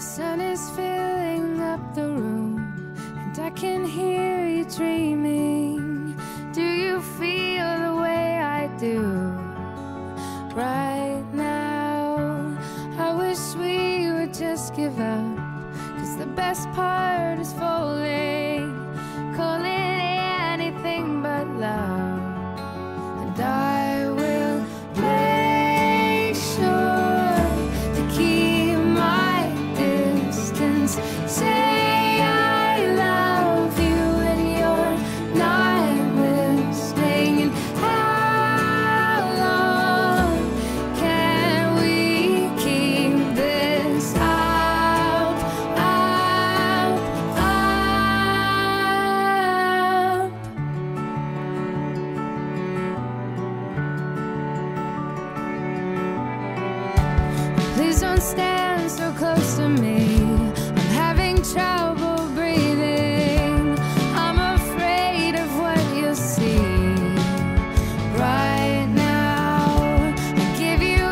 The sun is filling up the room, and I can hear you dreaming. Do you feel the way I do right now? I wish we would just give up, 'cause the best part is folding. Call it anything but love, and I will make sure to keep my distance. Say I love you and you're not listening. And how long can we keep this up? Please don't stand so close to me. I'm having trouble breathing. I'm afraid of what you'll see right now. I give you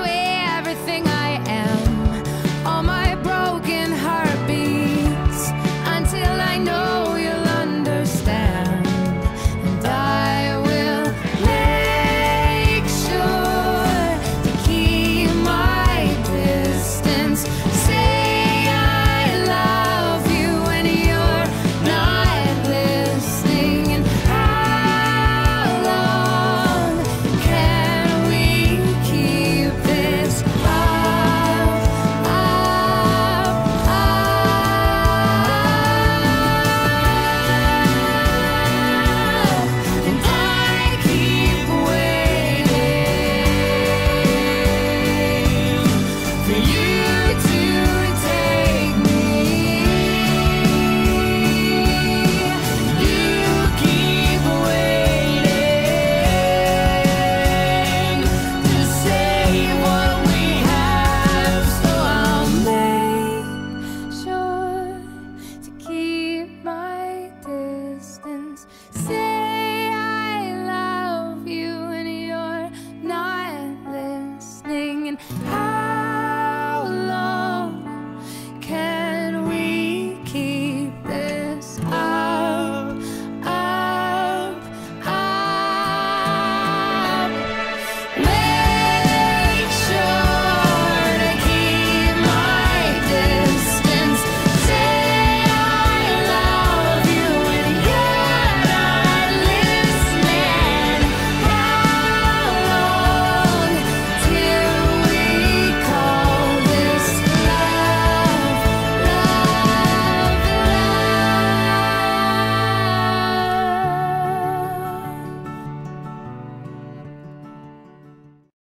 everything I am, all my broken heartbeats, until I know you'll understand. And I will make sure to keep my distance. Say I love you when you're not listening. And how long can we keep this up? And I keep waiting for you to take me. You keep waiting to save what we have, so I'll make sure to keep my distance. Say I love you and you're not listening. And